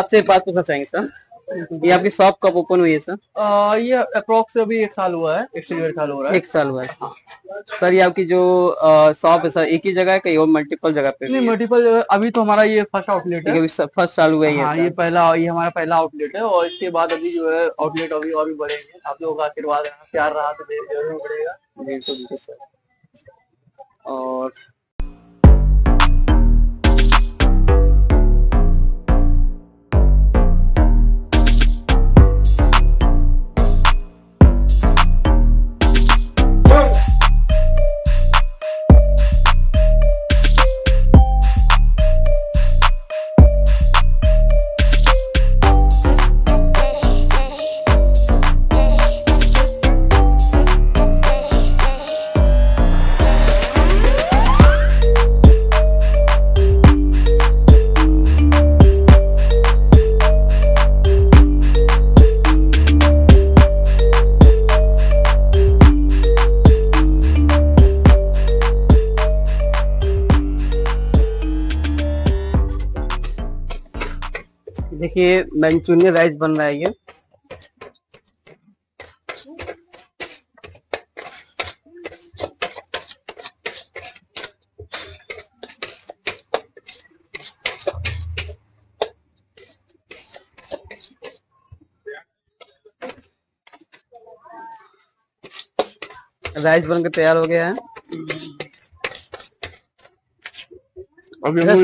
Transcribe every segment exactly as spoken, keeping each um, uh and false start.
आपसे बात पूछना चाहेंगे सर, ये आपकी शॉप कब ओपन हुई है सर? आ, ये अप्रोक्स अभी एक साल हुआ है, एक साल हो रहा है। एक साल हुआ है सर। ये आपकी जो शॉप है सर, एक ही जगह है कहीं और मल्टीपल जगह पे? नहीं, मल्टीपल जगह। अभी तो हमारा ये फर्स्ट आउटलेट है, फर्स्ट साल हुआ है। हाँ, ये पहला, ये हमारा पहला आउटलेट है और इसके बाद अभी जो है आउटलेट अभी और भी बढ़ेंगे। आप लोगों का आशीर्वाद प्यार रहा तो बढ़ेगा। बिल्कुल सर। और देखिए मंचूरियन राइस बन रहा है। ये राइस बनकर तैयार हो गया है।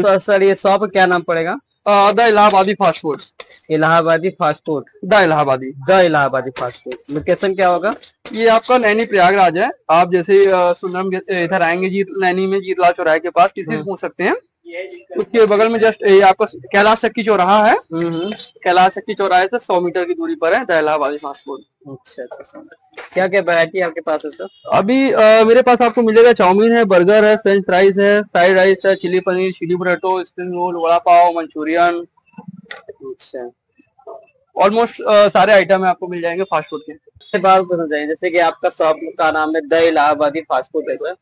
सर, सर ये शॉप क्या नाम पड़ेगा? The Allahabadi fast food. Allahabadi fast food. The Allahabadi. The Allahabadi fast food. Location क्या होगा? ये आपका नैनी प्रयागराज है। आप जैसे सुनम इधर आएंगे जी नैनी में, जीतलाल चौराहे के पास किसी से पूछ सकते हैं। उसके बगल में जस्ट ये आपका कैलाशकी चौराहा है। कैलाशकी चौराहे से सौ मीटर की दूरी पर है द इलाहाबादी फास्ट फूड। अच्छा अच्छा, क्या क्या वैरायटी आपके पास है सर? अभी आ, मेरे पास आपको मिलेगा चाउमीन है, बर्गर है, फ्रेंच फ्राइज है, फ्राइड राइस है, chilli paneer, chilli पराठो, spring roll, vada pav, Manchurian. अच्छा, ऑलमोस्ट सारे आइटम आपको मिल जाएंगे फास्ट फूड के। बात करना चाहिए जैसे कि आपका शॉप का नाम है द इलाहाबादी फास्ट फूड है सर,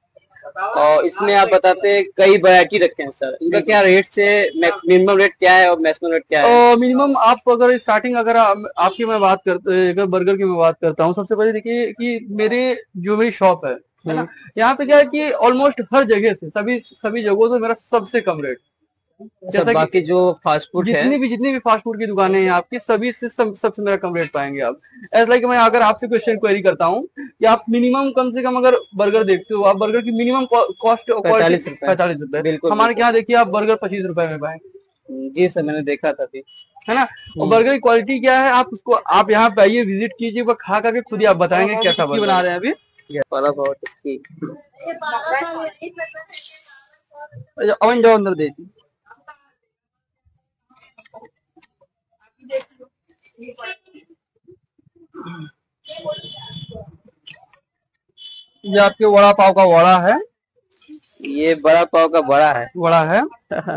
और इसमें आप बताते हैं कई वैरायटी रखे हैं सर। इनका क्या रेट से मिनिमम रेट क्या है और मैक्सिमम रेट क्या है? मिनिमम आप अगर स्टार्टिंग अगर आ, आपकी मैं बात करते अगर बर्गर की मैं बात करता हूँ, सबसे पहले देखिए कि मेरे जो मेरी शॉप है ना, यहाँ पे क्या है कि ऑलमोस्ट हर जगह से सभी सभी जगहों से मेरा सबसे कम रेट। जैसा बाकी जो फास्ट फूड जितनी है, भी जितनी भी फास्ट फूड की दुकानें हैं आपकी, सभी से सब, सबसे मेरा कम रेट पाएंगे आप। ऐसा कि मैं अगर आपसे क्वेश्चन क्वेरी करता हूं कि आप मिनिमम कम से कम अगर बर्गर देखते हो, आप बर्गर की मिनिमम कॉस्ट पैंतालीस रुपए। बिल्कुल हमारे यहाँ देखिए आप बर्गर पच्चीस रुपए में पाएंगे। जी सर, मैंने देखा था, है ना। और बर्गर की क्वालिटी क्या है, आप उसको आप यहाँ पे आइए, विजिट कीजिए, वो खा करके खुद ही आप बताएंगे कैसा बना रहे हैं। अभी अमन जाओ अंदर देखिए। ये आपके वड़ा पाव का वड़ा है, ये बड़ा पाव का बड़ा है, वड़ा है।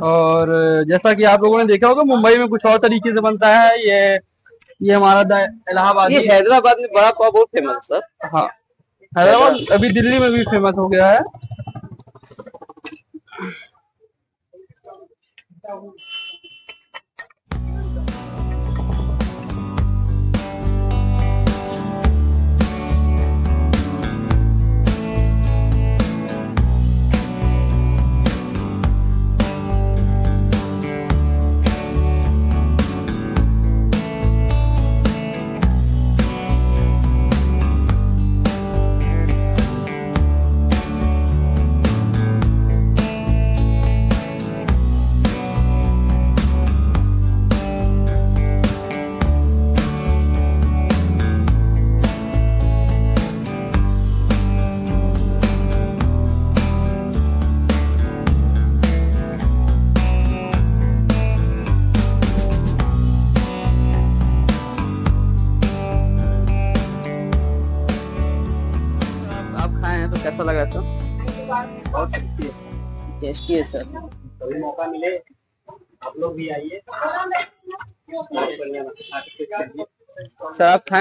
और जैसा कि आप लोगों ने देखा होगा मुंबई में कुछ और तरीके से बनता है। ये ये हमारा द इलाहाबाद, ये हैदराबाद में बड़ा पाव बहुत फेमस है सर। हाँ, हैदराबाद अभी दिल्ली में भी फेमस हो गया है। कैसा लगा सर? बहुत टेस्टी है सर। कभी मौका मिले आप लोग भी आइए। सर आप खाएं?